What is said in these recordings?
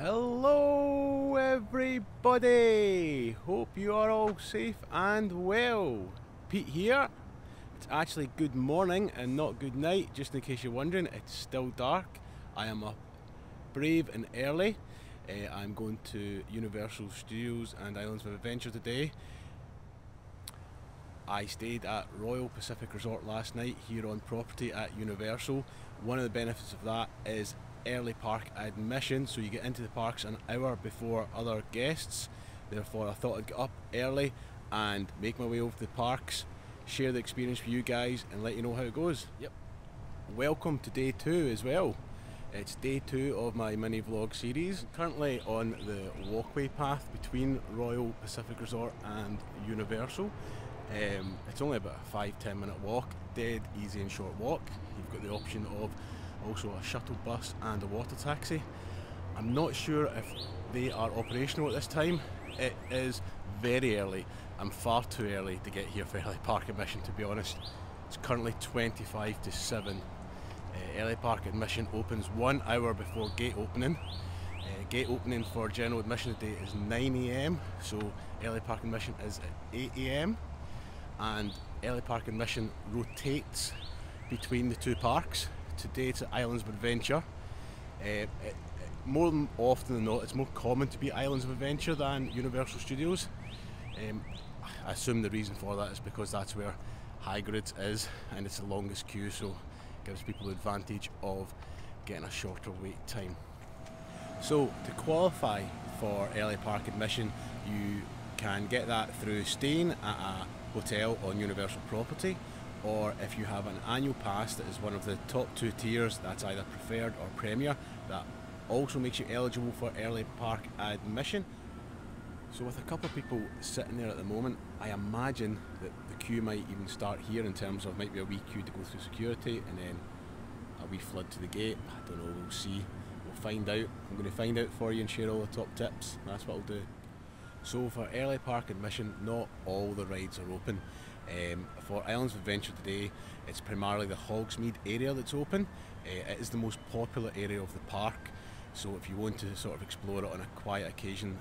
Hello everybody, hope you are all safe and well. Pete here. It's actually good morning and not good night, just in case you're wondering. It's still dark. I am up brave and early. I'm going to Universal Studios and Islands of Adventure today. I stayed at Royal Pacific Resort last night here on property at Universal. One of the benefits of that is early park admission, so you get into the parks an hour before other guests. Therefore I thought I'd get up early and make my way over to the parks, share the experience with you guys and let you know how it goes. Yep. Welcome to day two as well. It's day two of my mini vlog series. I'm currently on the walkway path between Royal Pacific Resort and Universal. It's only about a 5–10 minute walk, dead easy and short walk. You've got the option of also a shuttle bus and a water taxi. I'm not sure if they are operational at this time. It is very early. I'm far too early to get here for early park admission, to be honest. It's currently 25 to 7. Early park admission opens 1 hour before gate opening. Gate opening for general admission today is 9 AM, so early park admission is at 8 AM, and early park admission rotates between the two parks. Today it's at Islands of Adventure. More often than not, it's more common to be Islands of Adventure than Universal Studios. I assume the reason for that is because that's where Hagrid's is and it's the longest queue, so it gives people the advantage of getting a shorter wait time. So to qualify for early park admission, you can get that through staying at a hotel on Universal property, or if you have an annual pass that is one of the top two tiers, that's either preferred or premier, that also makes you eligible for early park admission. So with a couple of people sitting there at the moment, I imagine that the queue might even start here, in terms of might be a wee queue to go through security and then a wee flood to the gate. I don't know, we'll see, we'll find out. I'm going to find out for you and share all the top tips. That's what I'll do. So for early park admission, not all the rides are open. For Islands of Adventure today, it's primarily the Hogsmeade area that's open. It is the most popular area of the park, so if you want to sort of explore it on a quiet occasion,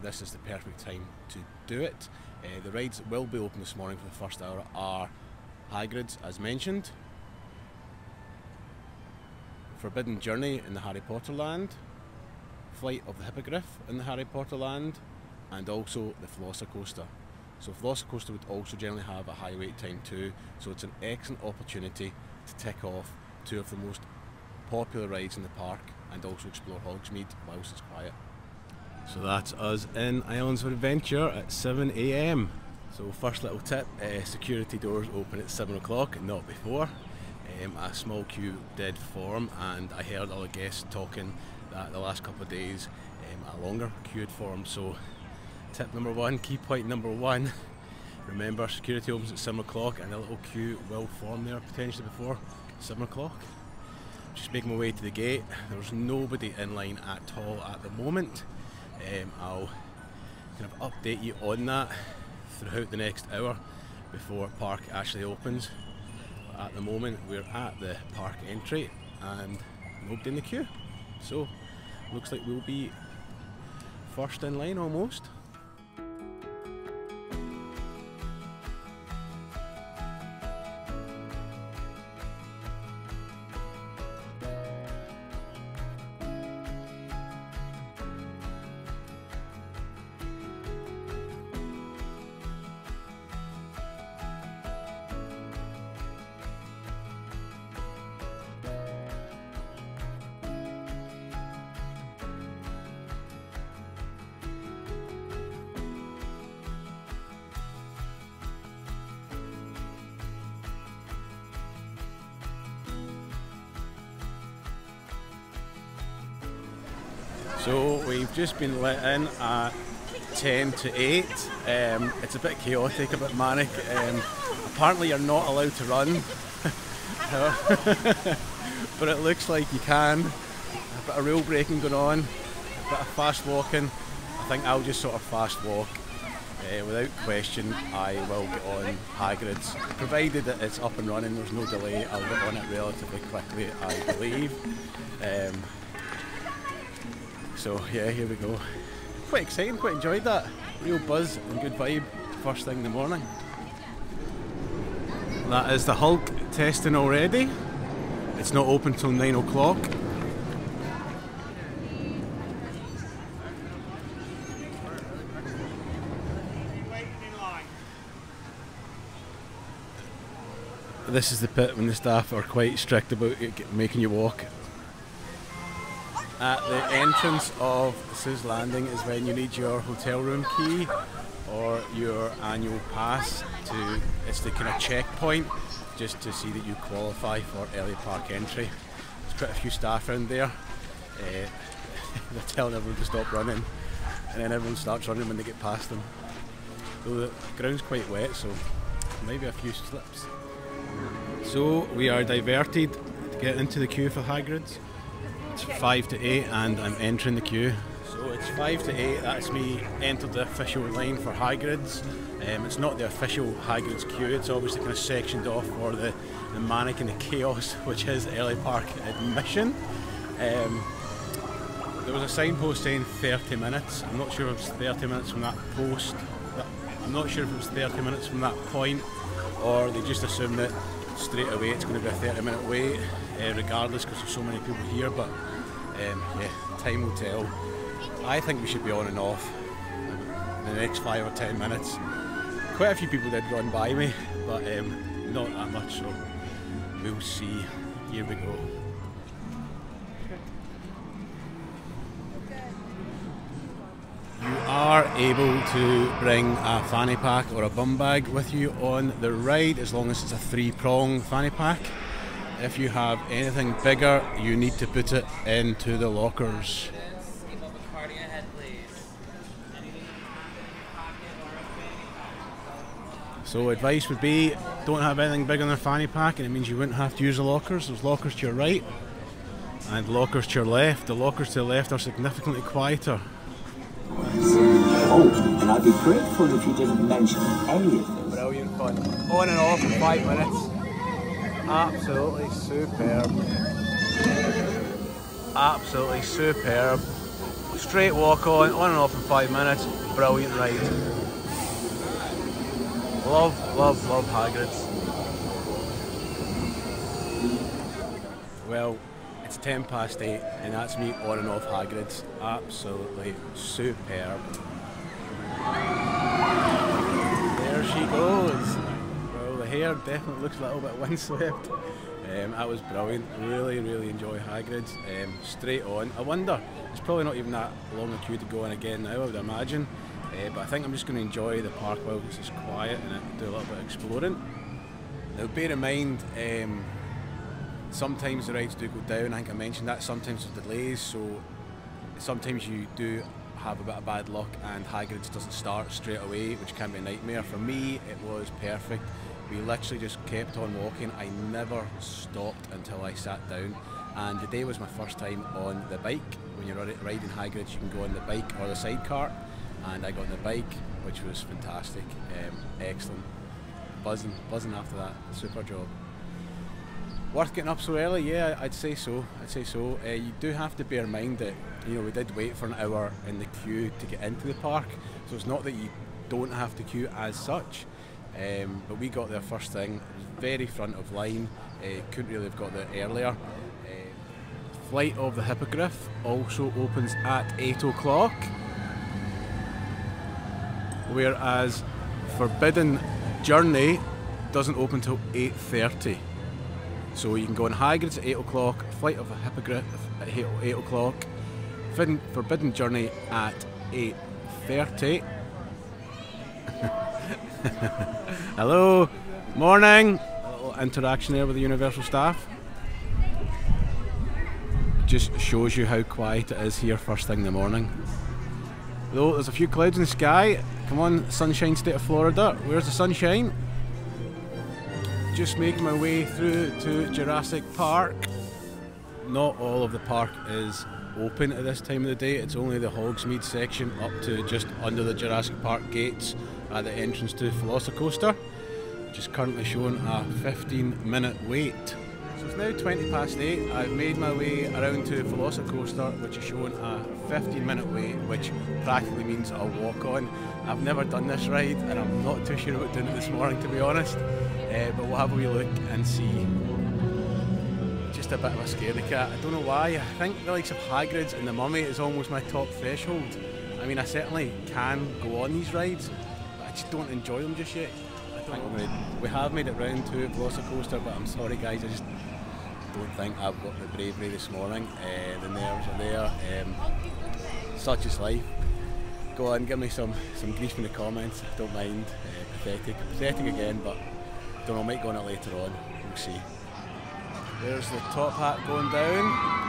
this is the perfect time to do it. The rides that will be open this morning for the first hour are Hagrid's, as mentioned, Forbidden Journey in the Harry Potter land, Flight of the Hippogriff in the Harry Potter land, and also the Velocicoaster. So Velocicoaster would also generally have a high wait time too, so it's an excellent opportunity to tick off two of the most popular rides in the park and also explore Hogsmeade whilst it's quiet. So that's us in Islands of Adventure at 7 AM. So first little tip, security doors open at 7 o'clock, not before. A small queue did form, and I heard other guests talking that the last couple of days a longer queue had formed. So tip number one, key point number one, remember security opens at 7 o'clock and a little queue will form there potentially before 7 o'clock. Just making my way to the gate. There's nobody in line at all at the moment. I'll kind of update you on that throughout the next hour before park actually opens. But at the moment we're at the park entry and nobody in the queue. So looks like we'll be first in line almost. So we've just been let in at 10 to 8, it's a bit chaotic, a bit manic. Apparently you're not allowed to run, but it looks like you can. A bit of rule breaking going on, a bit of fast walking. I think I'll just sort of fast walk. Without question I will get on Hagrid's, provided that it's up and running, there's no delay. I'll get on it relatively quickly I believe. So yeah, here we go. Quite exciting, quite enjoyed that. Real buzz and good vibe first thing in the morning. That is the Hulk testing already. It's not open till 9 o'clock. This is the pit when the staff are quite strict about making you walk. At the entrance of Seuss Landing is when you need your hotel room key or your annual pass to, it's the kind of checkpoint just to see that you qualify for early park entry. There's quite a few staff around there. They're telling everyone to stop running and then everyone starts running when they get past them. Though the ground's quite wet, so maybe a few slips. So we are diverted to get into the queue for Hagrid's. It's 5 to 8 and I'm entering the queue. So it's 5 to 8, that's me entered the official line for Hagrid's. It's not the official Hagrid's queue, it's obviously kind of sectioned off for the manic and the chaos, which is early park admission. There was a signpost saying 30 minutes. I'm not sure if it was 30 minutes from that post. I'm not sure if it was 30 minutes from that point, or they just assume that straight away it's going to be a 30-minute wait, regardless, because there's so many people here. But yeah, time will tell. I think we should be on and off in the next 5 or 10 minutes. Quite a few people did run by me, but not that much, so we'll see. Here we go. You are able to bring a fanny pack or a bum bag with you on the ride as long as it's a 3-prong fanny pack. If you have anything bigger, you need to put it into the lockers. So advice would be, don't have anything bigger than a fanny pack, and it means you wouldn't have to use the lockers. There's lockers to your right and lockers to your left. The lockers to the left are significantly quieter. Oh, and I'd be grateful if you didn't mention any of this. Brilliant fun. On and off in 5 minutes. Absolutely superb. Absolutely superb. Straight walk on and off in 5 minutes. Brilliant ride. Love, love, love Hagrid's. Well, it's 10 past 8 and that's me on and off Hagrid's. Absolutely superb. There she goes. Well, the hair definitely looks a little bit windswept. That was brilliant. Really, really enjoy Hagrid's. Straight on. I wonder, it's probably not even that long a queue to go in again now, I would imagine. But I think I'm just going to enjoy the park while this is quiet and I can do a little bit of exploring. Now bear in mind, sometimes the rides do go down, I think I mentioned that, sometimes there's delays, so sometimes you do have a bit of bad luck and Hagrid's doesn't start straight away, which can be a nightmare. For me, it was perfect. We literally just kept on walking. I never stopped until I sat down, and today was my first time on the bike. When you're riding Hagrid's, you can go on the bike or the sidecar, and I got on the bike, which was fantastic. Excellent. Buzzing after that. Super job. Worth getting up so early? Yeah, I'd say so. You do have to bear in mind that, you know, we did wait for an hour in the queue to get into the park, so it's not that you don't have to queue as such, but we got there first thing, very front of line, couldn't really have got there earlier. Flight of the Hippogriff also opens at 8 o'clock, whereas Forbidden Journey doesn't open till 8:30. So you can go on Hagrid's at 8 o'clock, Flight of a Hippogriff at 8 o'clock, Forbidden Journey at 8:30. Hello, morning! A little interaction there with the Universal staff. Just shows you how quiet it is here first thing in the morning. Though there's a few clouds in the sky. Come on, sunshine state of Florida, where's the sunshine? Just making my way through to Jurassic Park. Not all of the park is open at this time of the day. It's only the Hogsmeade section up to just under the Jurassic Park gates at the entrance to Velocicoaster, which is currently showing a 15-minute wait. So it's now 8:20. I've made my way around to Velocicoaster, which is showing a 15-minute wait, which practically means a walk-on. I've never done this ride, and I'm not too sure about doing it this morning, to be honest. But we'll have a wee look and see. Just a bit of a scaredy cat. I don't know why. I think the likes of Hagrid's and the Mummy is almost my top threshold. I mean, I certainly can go on these rides, but I just don't enjoy them just yet. We have made it round to Velocicoaster, but I'm sorry guys, I just don't think I've got the bravery this morning. The nerves are there. Such is life. Go on, give me some grief in the comments, I don't mind. Pathetic. Pathetic again, but don't know, might go on it later on. We'll see. There's the top hat going down.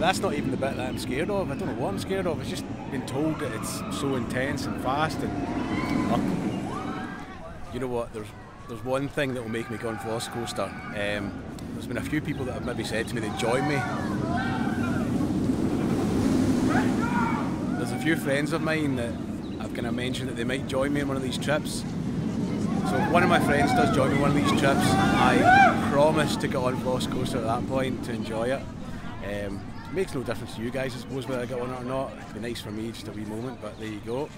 That's not even the bit that I'm scared of. I don't know what I'm scared of. It's just been told that it's so intense and fast and you know what, there's one thing that will make me go on Velocicoaster. There's been a few people that have maybe said to me they join me. There's a few friends of mine that I've kind of mentioned that they might join me on one of these trips. So if one of my friends does join me on one of these trips, I promise to get on Velocicoaster at that point to enjoy it. It makes no difference to you guys, I suppose, whether I get on it or not. It'd be nice for me, just a wee moment, but there you go.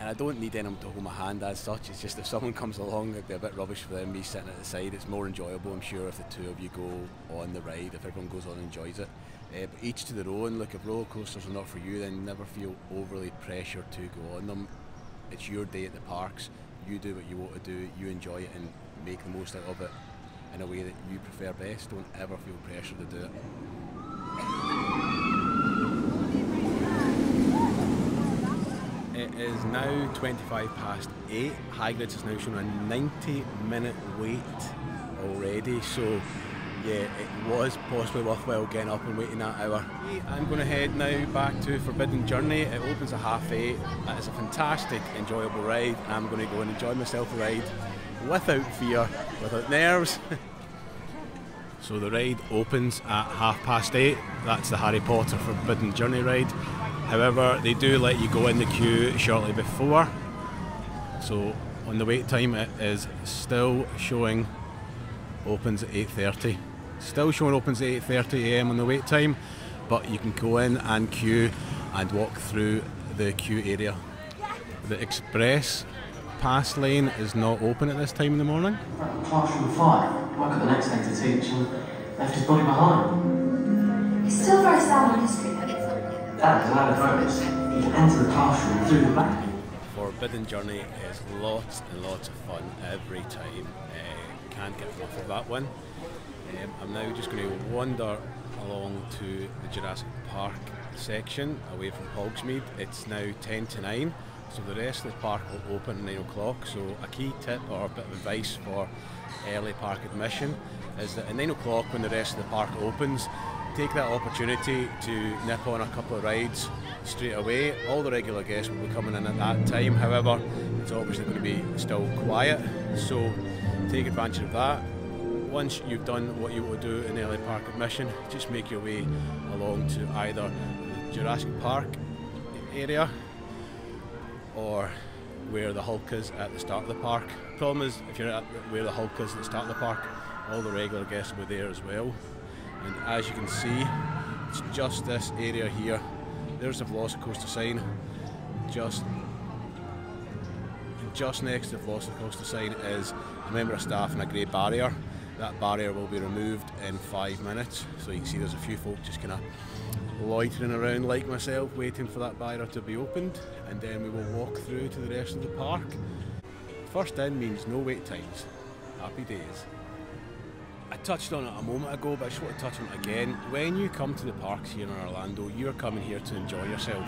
And I don't need anyone to hold my hand as such. It's just if someone comes along, it'd be a bit rubbish for them, me sitting at the side. It's more enjoyable, I'm sure, if the two of you go on the ride, if everyone goes on and enjoys it. But each to their own. Look, if roller coasters are not for you, then never feel overly pressured to go on them. It's your day at the parks. You do what you want to do, you enjoy it and make the most out of it in a way that you prefer best. Don't ever feel pressure to do it. It is now 8:25. Hagrid's is now showing a 90-minute wait already, so yeah, it was possibly worthwhile getting up and waiting that hour. I'm going to head now back to Forbidden Journey. It opens at 8:30. That is a fantastic, enjoyable ride. I'm going to go and enjoy myself a ride without fear, without nerves. So the ride opens at 8:30. That's the Harry Potter Forbidden Journey ride. However, they do let you go in the queue shortly before. So on the wait time, it is still showing opens at 8:30. Still showing opens at 8:30 a.m. on the wait time, but you can go in and queue and walk through the queue area. The express pass lane is not open at this time in the morning. Classroom 5, Mike got the next thing to teach and left his body behind. It's still very sad on history, but it's not. That is a lot of progress. You can enter the classroom through the back. Forbidden Journey is lots and lots of fun every time. Can't get enough of that one. I'm now just going to wander along to the Jurassic Park section away from Hogsmeade. It's now 8:50. So the rest of the park will open at 9 o'clock, so a key tip or a bit of advice for early park admission is that at 9 o'clock when the rest of the park opens, take that opportunity to nip on a couple of rides straight away. All the regular guests will be coming in at that time, however, it's obviously going to be still quiet, so take advantage of that. Once you've done what you will do in early park admission, just make your way along to either the Jurassic Park area or where the Hulk is at the start of the park. Problem is, if you're at where the Hulk is at the start of the park, all the regular guests will be there as well. And as you can see, it's just this area here. There's the Velocicoaster sign. Just next to the Velocicoaster sign is a member of staff and a grey barrier. That barrier will be removed in 5 minutes. So you can see there's a few folk just kind of loitering around like myself, waiting for that barrier to be opened, and then we will walk through to the rest of the park. First in means no wait times. Happy days. I touched on it a moment ago, but I just want to touch on it again. When you come to the parks here in Orlando, you're coming here to enjoy yourself.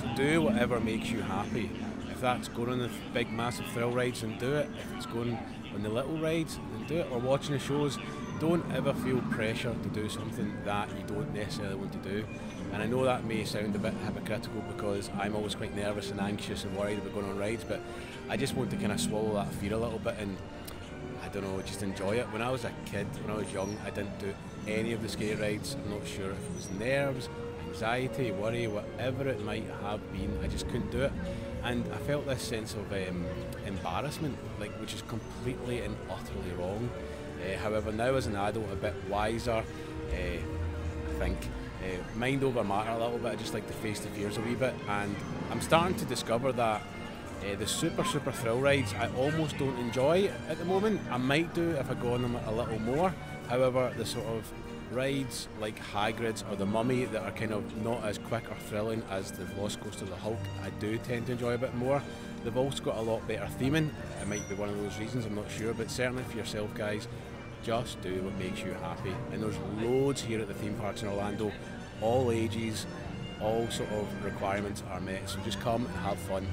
So do whatever makes you happy. If that's going on the big massive thrill rides, then do it. If it's going on the little rides, then do it, or watching the shows. Don't ever feel pressure to do something that you don't necessarily want to do. And I know that may sound a bit hypocritical because I'm always quite nervous and anxious and worried about going on rides, but I just want to kind of swallow that fear a little bit and, I don't know, just enjoy it. When I was a kid, when I was young, I didn't do any of the scary rides. I'm not sure if it was nerves, anxiety, worry, whatever it might have been, I just couldn't do it. And I felt this sense of embarrassment, like, which is completely and utterly wrong. However, now as an adult, a bit wiser, I think, mind over matter a little bit. I just like to face the fears a wee bit, and I'm starting to discover that the super thrill rides I almost don't enjoy at the moment. I might do if I go on them a little more. However, the sort of rides like Hagrid's or the Mummy that are kind of not as quick or thrilling as the Velocicoaster or the Hulk, I do tend to enjoy a bit more. They've also got a lot better theming. It might be one of those reasons, I'm not sure, but certainly for yourself, guys, just do what makes you happy. And there's loads here at the theme parks in Orlando. All ages, all sort of requirements are met, so just come and have fun.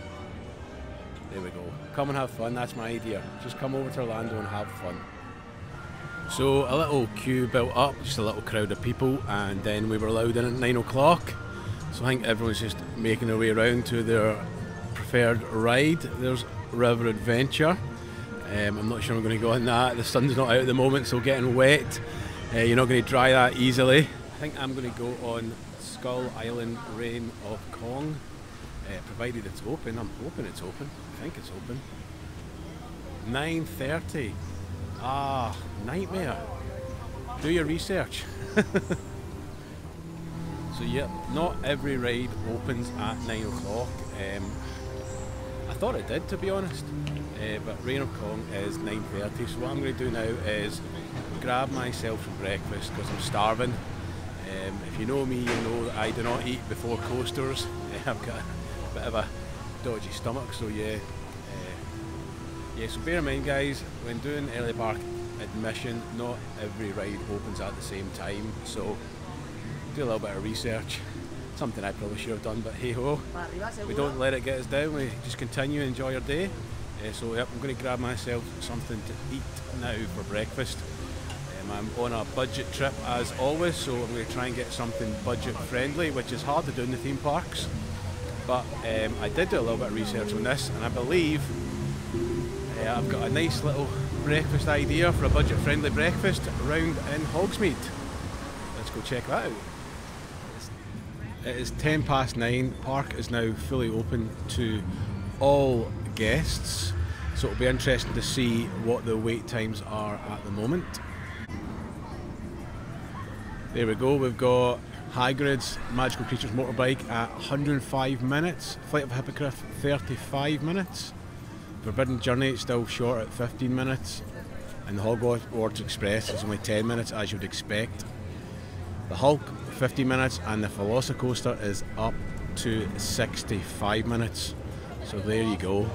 There we go. Come and have fun, that's my idea. Just come over to Orlando and have fun. So a little queue built up, just a little crowd of people, and then we were allowed in at 9 o'clock. So I think everyone's just making their way around to their preferred ride. There's River Adventure. I'm not sure I'm going to go on that. The sun's not out at the moment, so getting wet. You're not going to dry that easily. I think I'm going to go on Skull Island Reign of Kong, provided it's open. I'm hoping it's open. I think it's open. 9:30. Ah, nightmare. Do your research. So yeah, not every ride opens at 9 o'clock. I thought it did, to be honest, but Reign of Kong is 9:30, so what I'm going to do now is grab myself some breakfast because I'm starving. If you know me, you know that I do not eat before coasters. I've got a bit of a dodgy stomach, so yeah. Yeah, so bear in mind, guys, when doing early park admission, not every ride opens at the same time, so do a little bit of research. Something I probably should have done, but hey ho, we don't let it get us down, we just continue, enjoy your day. So yep, I'm going to grab myself something to eat now for breakfast. I'm on a budget trip as always, so I'm going to try and get something budget friendly, which is hard to do in the theme parks, but I did do a little bit of research on this, and I believe I've got a nice little breakfast idea for a budget-friendly breakfast round in Hogsmeade. Let's go check that out. It is 9:10. Park is now fully open to all guests, so it'll be interesting to see what the wait times are at the moment. There we go. We've got Hagrid's Magical Creatures Motorbike at 105 minutes. Flight of the Hippogriff 35 minutes. Forbidden Journey still short at 15 minutes, and the Hogwarts Express is only 10 minutes, as you'd expect. The Hulk 50 minutes, and the Velocicoaster is up to 65 minutes. So there you go.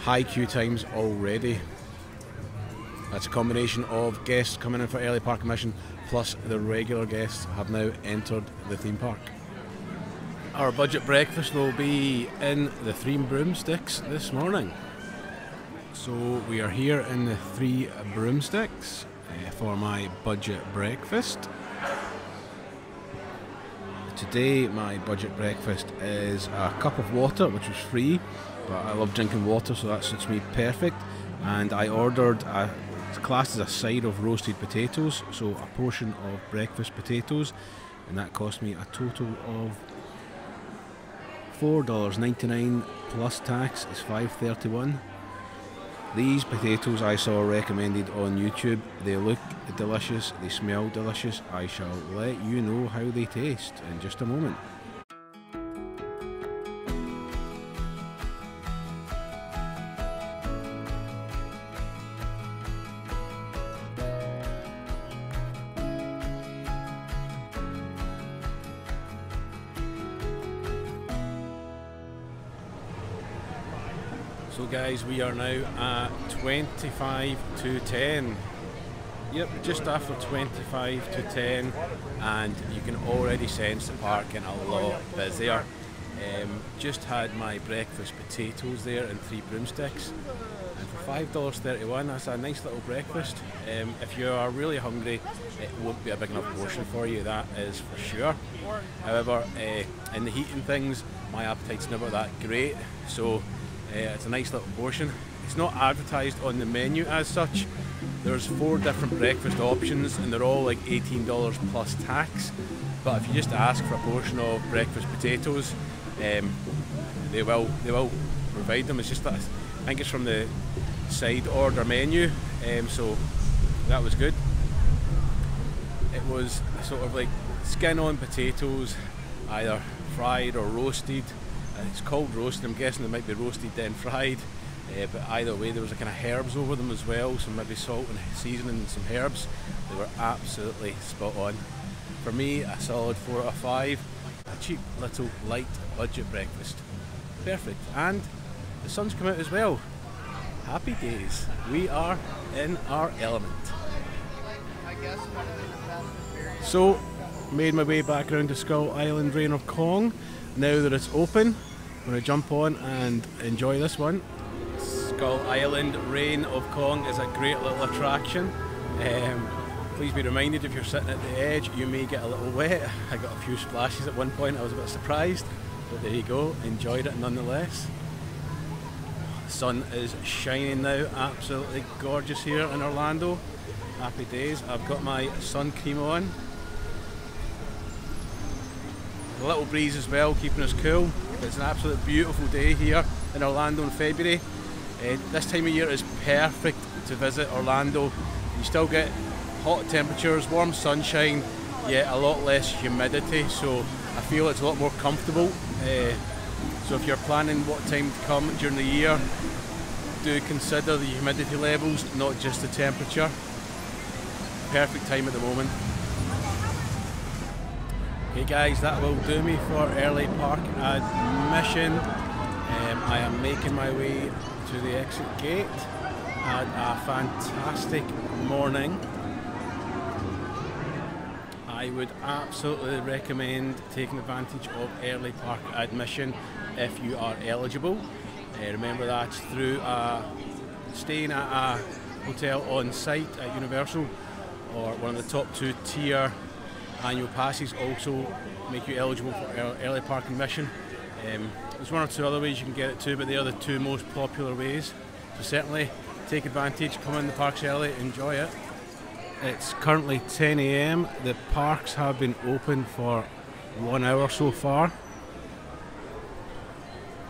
High queue times already. That's a combination of guests coming in for early park admission, plus the regular guests have now entered the theme park. Our budget breakfast will be in the Three Broomsticks this morning. So we are here in the Three Broomsticks for my budget breakfast. Today my budget breakfast is a cup of water, which was free, but I love drinking water, so that suits me perfect. And I ordered, it's classed as a side of roasted potatoes, so a portion of breakfast potatoes, and that cost me a total of $4.99 plus tax is $5.31. These potatoes I saw recommended on YouTube. They look delicious, they smell delicious. I shall let you know how they taste in just a moment. So guys, we are now at 25 to 10. Yep, just after 25 to 10, and you can already sense the park getting a lot busier. Just had my breakfast potatoes there and Three Broomsticks, and for $5.31, that's a nice little breakfast. If you are really hungry, it won't be a big enough portion for you, that is for sure. However, in the heat and things, my appetite's never that great, so it's a nice little portion. It's not advertised on the menu as such. There's 4 different breakfast options, and they're all like $18 plus tax. But if you just ask for a portion of breakfast potatoes, they will provide them. It's just that I think it's from the side order menu, so that was good. It was sort of like skin on potatoes, either fried or roasted. It's called roast, I'm guessing they might be roasted then fried, but either way there was a kind of herbs over them as well, so maybe salt and seasoning and some herbs. They were absolutely spot on. For me, a solid 4 out of 5, a cheap little light budget breakfast. Perfect, and the sun's come out as well. Happy days, we are in our element. So, made my way back around to Skull Island Reign of Kong. Now that it's open, I'm going to jump on and enjoy this one. Skull Island Reign of Kong is a great little attraction. Please be reminded, if you're sitting at the edge, you may get a little wet. I got a few splashes at one point, I was a bit surprised, but there you go, enjoyed it nonetheless. The sun is shining now, absolutely gorgeous here in Orlando. Happy days. I've got my sun cream on. A little breeze as well, keeping us cool. It's an absolute beautiful day here in Orlando in February. This time of year is perfect to visit Orlando. You still get hot temperatures, warm sunshine, yet a lot less humidity, so I feel it's a lot more comfortable. So if you're planning what time to come during the year, do consider the humidity levels, not just the temperature. Perfect time at the moment. Okay guys, that will do me for early park admission. I am making my way to the exit gate. Had a fantastic morning. I would absolutely recommend taking advantage of early park admission if you are eligible. Remember, that's through staying at a hotel on site at Universal, or one of the top 2 tier annual passes also make you eligible for early park admission. There's one or 2 other ways you can get it too, but they are the 2 most popular ways. So certainly take advantage, come in the parks early, enjoy it. It's currently 10 a.m. The parks have been open for 1 hour so far,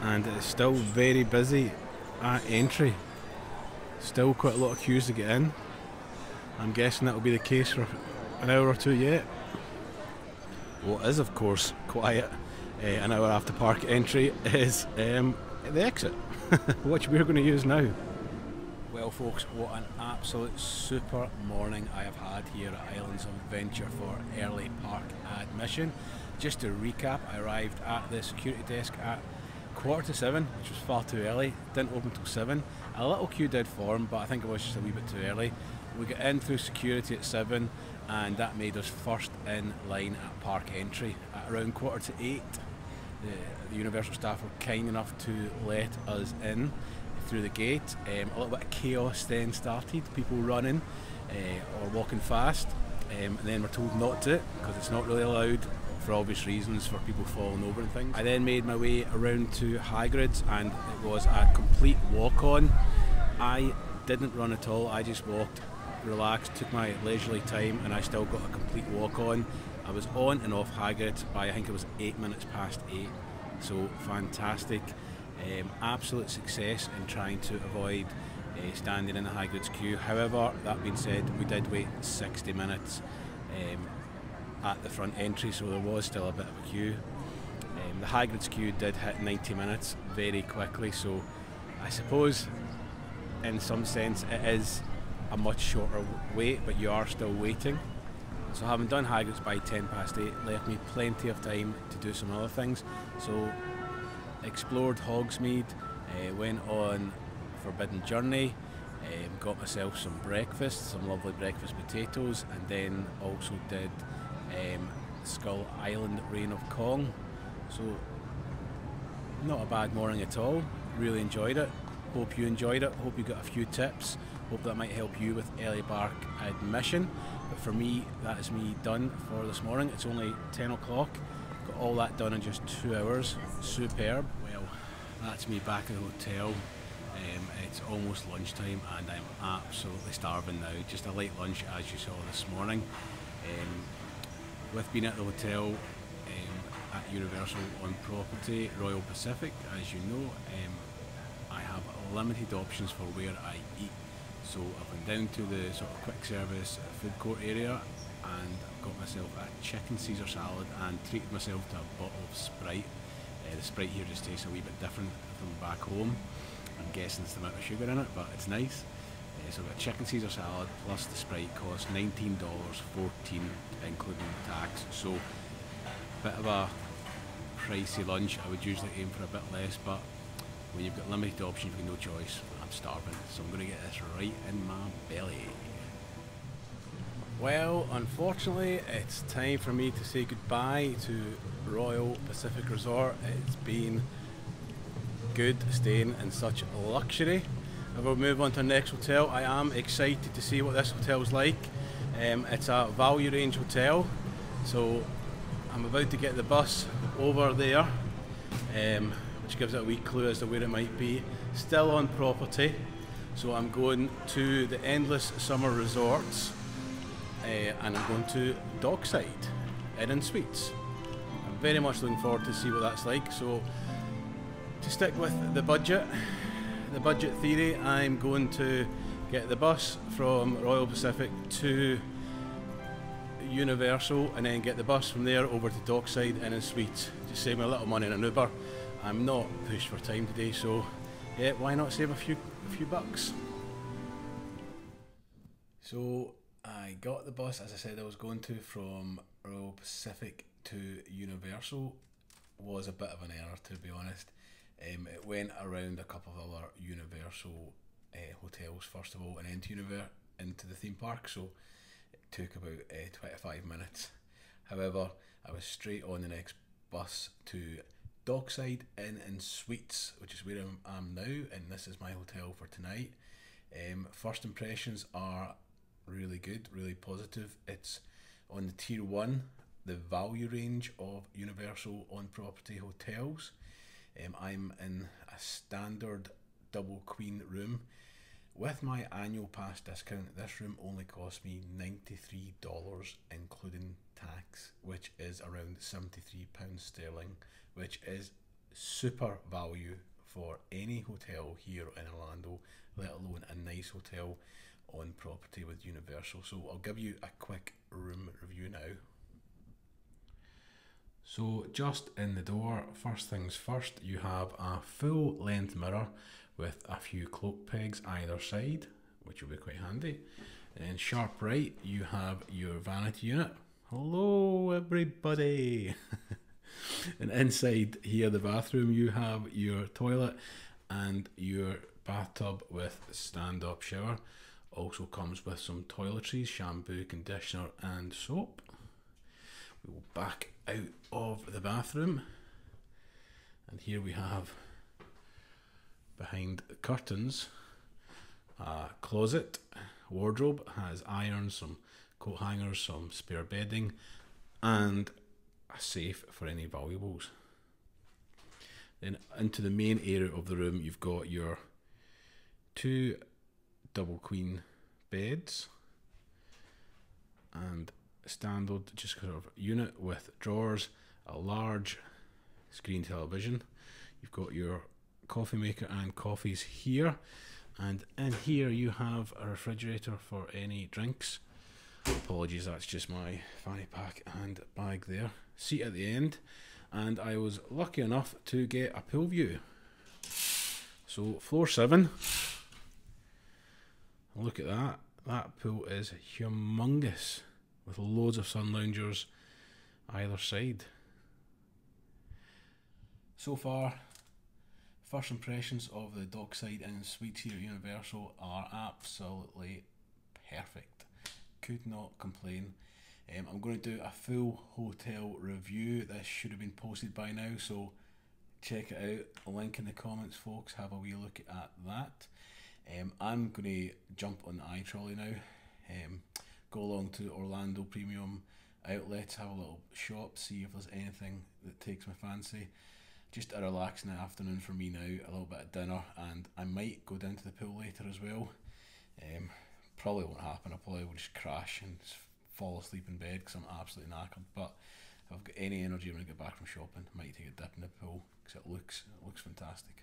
and it's still very busy at entry. Still quite a lot of queues to get in. I'm guessing that will be the case for an hour or 2 yet. What is of course quiet an hour after park entry is the exit, which we're going to use now. Well folks, what an absolute super morning I have had here at Islands of Adventure for early park admission. Just to recap, I arrived at the security desk at quarter to 7, which was far too early. Didn't open till 7. A little queue did form, but I think it was just a wee bit too early. We got in through security at 7, and that made us first in line at park entry at around quarter to 8. The Universal staff were kind enough to let us in through the gate. A little bit of chaos then started, people running or walking fast, and then we're told not to, because it's not really allowed for obvious reasons, for people falling over and things. I then made my way around to Hagrid's, and it was a complete walk-on. I didn't run at all, I just walked, relaxed, took my leisurely time, and I still got a complete walk on. I was on and off Hagrid's by, I think it was 8 minutes past 8, so fantastic. Absolute success in trying to avoid standing in the Hagrid's queue. However, that being said, we did wait 60 minutes at the front entry, so there was still a bit of a queue. The Hagrid's queue did hit 90 minutes very quickly, so I suppose in some sense it is a much shorter wait, but you are still waiting. So having done Hagrid's by 10 past 8 left me plenty of time to do some other things. So explored Hogsmeade, went on Forbidden Journey, got myself some breakfast, some lovely breakfast potatoes, and then also did Skull Island Reign of Kong. So not a bad morning at all, really enjoyed it. Hope you enjoyed it, hope you got a few tips. Hope that might help you with early park admission. But for me, that is me done for this morning. It's only 10 o'clock. Got all that done in just 2 hours. Superb. Well, that's me back at the hotel. It's almost lunchtime and I'm absolutely starving now. Just a late lunch as you saw this morning. With being at the hotel at Universal on property, Royal Pacific, as you know, I have limited options for where I eat. So I went down to the sort of quick service food court area and got myself a chicken Caesar salad and treated myself to a bottle of Sprite. The Sprite here just tastes a wee bit different from back home. I'm guessing it's the amount of sugar in it, but it's nice. So I've got chicken Caesar salad plus the Sprite costs $19.14 including tax. So a bit of a pricey lunch. I would usually aim for a bit less, but when you've got limited options, you've got no choice. I'm starving, so I'm going to get this right in my belly. Well, unfortunately, it's time for me to say goodbye to Royal Pacific Resort. It's been good staying in such luxury. I will move on to the next hotel. I am excited to see what this hotel's like. It's a value range hotel, so I'm about to get the bus over there, which gives it a wee clue as to where it might be. Still on property, so I'm going to the Endless Summer Resorts, and I'm going to Dockside Inn and Suites. I'm very much looking forward to see what that's like. So to stick with the budget theory, I'm going to get the bus from Royal Pacific to Universal and then get the bus from there over to Dockside Inn and Suites. Just save me a little money in an Uber. I'm not pushed for time today, so yeah, why not save a few bucks? So I got the bus, as I said I was going to, from Royal Pacific to Universal. Was a bit of an error, to be honest. It went around a couple of other Universal hotels first of all, and then into the theme park, so it took about 25 minutes. However, I was straight on the next bus to Dockside Inn and Suites, which is where I am now, and this is my hotel for tonight. First impressions are really good, really positive. It's on the tier 1, the value range of Universal on property hotels. I'm in a standard double queen room. With my annual pass discount, this room only cost me $93 including tax, which is around £73 sterling, which is super value for any hotel here in Orlando, let alone a nice hotel on property with Universal. So I'll give you a quick room review now. So just in the door, first things first, you have a full length mirror with a few cloak pegs either side, which will be quite handy. And then sharp right, you have your vanity unit. Hello everybody. And inside here, the bathroom, you have your toilet and your bathtub with stand-up shower. Also comes with some toiletries, shampoo, conditioner and soap. We will back out of the bathroom, and here we have, behind the curtains, a closet. Wardrobe has irons, some coat hangers, some spare bedding and a safe for any valuables. Then into the main area of the room, you've got your two double queen beds and standard just sort of unit with drawers, a large screen television. You've got your coffee maker and coffees here, and in here you have a refrigerator for any drinks. Apologies, that's just my fanny pack and bag there. Seat at the end, and I was lucky enough to get a pool view. So floor 7, look at that. That pool is humongous, with loads of sun loungers either side. So far, first impressions of the Dockside Inn and Suites here at Universal are absolutely perfect. Could not complain. I'm going to do a full hotel review. This should have been posted by now, so check it out. Link in the comments, folks. Have a wee look at that. I'm going to jump on the i-Trolley now. Go along to Orlando Premium Outlets, have a little shop, see if there's anything that takes my fancy. Just a relaxing afternoon for me now, a little bit of dinner, and I might go down to the pool later as well. Probably won't happen. I probably will just crash and fall asleep in bed because I'm absolutely knackered, but if I've got any energy when I get back from shopping, I might take a dip in the pool because it looks fantastic.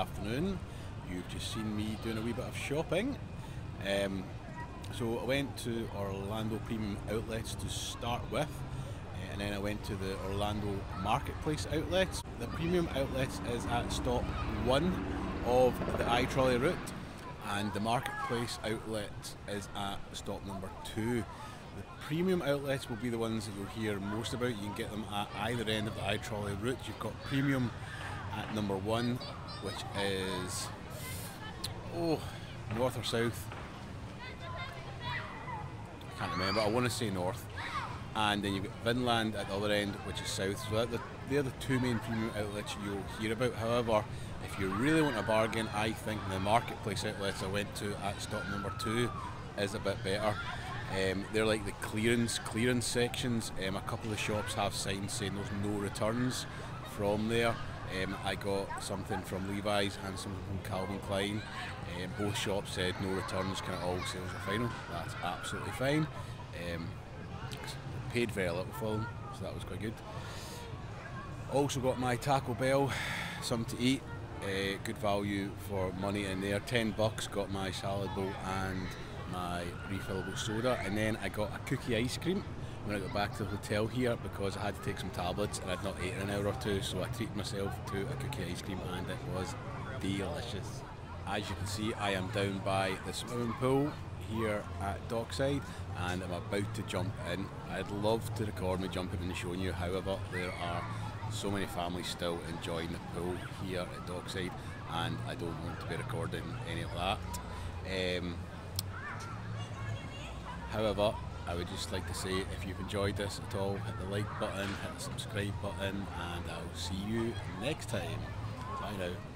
afternoon. You've just seen me doing a wee bit of shopping. So I went to Orlando Premium Outlets to start with, and then I went to the Orlando Marketplace Outlets. The Premium Outlets is at stop 1 of the i-Trolley route, and the Marketplace Outlet is at stop number 2. The Premium Outlets will be the ones that you'll hear most about. You can get them at either end of the i-Trolley route. You've got Premium at number 1, which is north or south, I can't remember, I want to say north, and then you've got Vinland at the other end, which is south. So they're the two main Premium Outlets you'll hear about. However, if you really want a bargain, I think the Marketplace Outlets I went to at stop number 2 is a bit better. They're like the clearance sections. A couple of shops have signs saying there's no returns from there. I got something from Levi's and something from Calvin Klein. Both shops said no returns, kind of all sales are final. That's absolutely fine. Paid very little for them, so that was quite good. Also got my Taco Bell, something to eat. Good value for money in there. $10, got my salad bowl and my refillable soda, and then I got a cookie ice cream when I got back to the hotel here because I had to take some tablets and I'd not ate in an hour or two, so I treated myself to a cookie ice cream and it was delicious. As you can see, I am down by the swimming pool here at Dockside and I'm about to jump in. I'd love to record me jumping and showing you, however there are so many families still enjoying the pool here at Dockside and I don't want to be recording any of that. However, I would just like to say, if you've enjoyed this at all, hit the like button, hit the subscribe button, and I'll see you next time. Bye now.